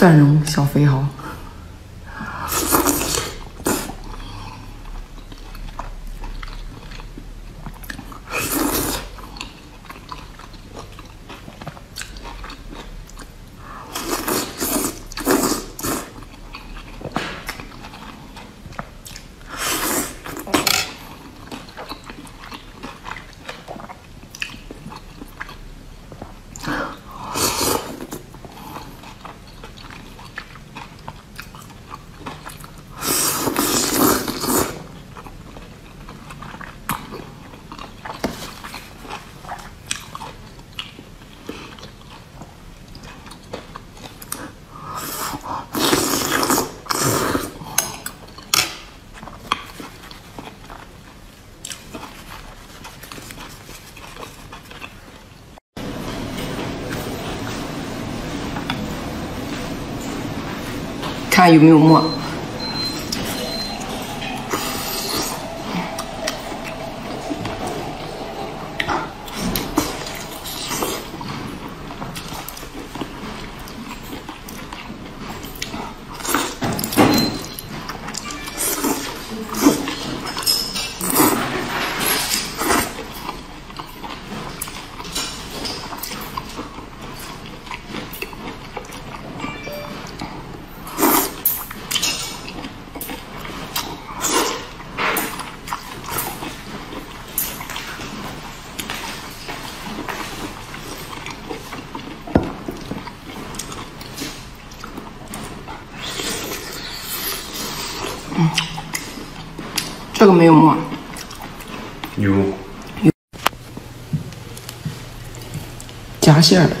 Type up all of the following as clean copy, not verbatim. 蒜蓉小肥蚝。看有没有沫？这个没有沫，有夹馅的。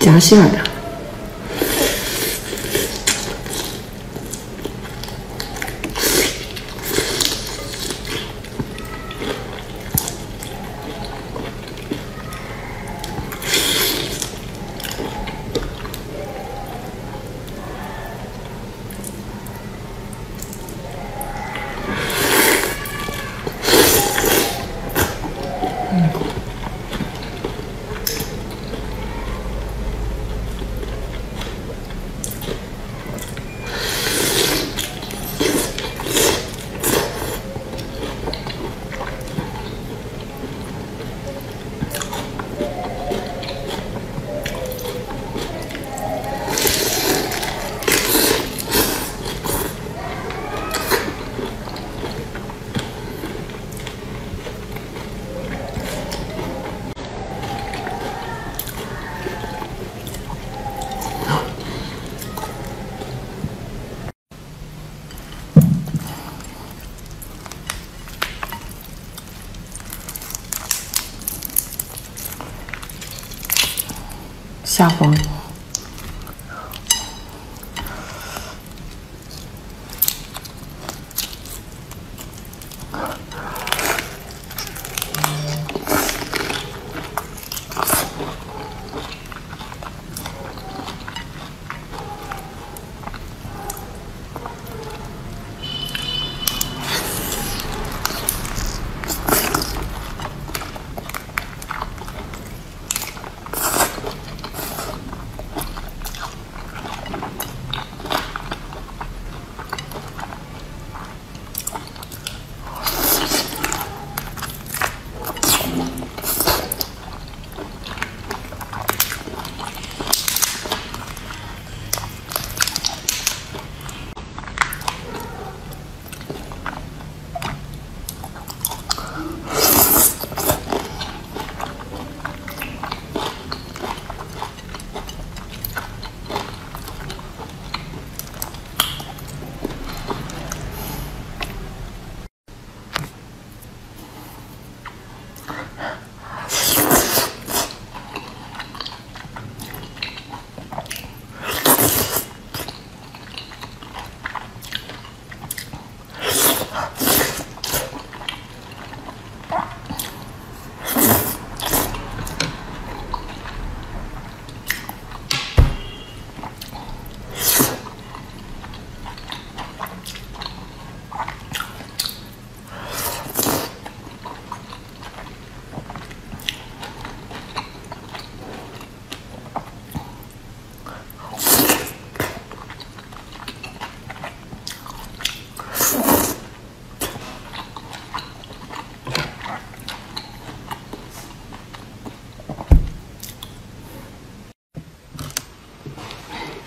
夹馅的。下方。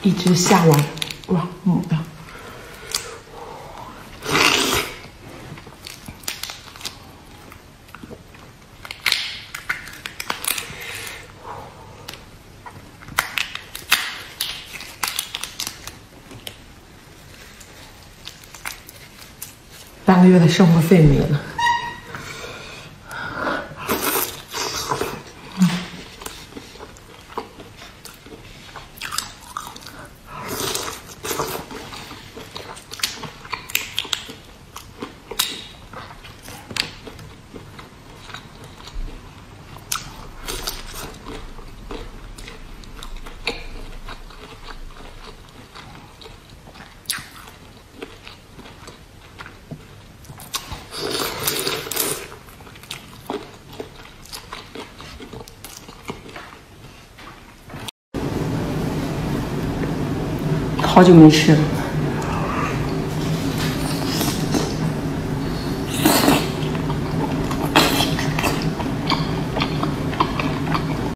一只下网，哇，母的！3个月的生活费没了。 好久没吃了。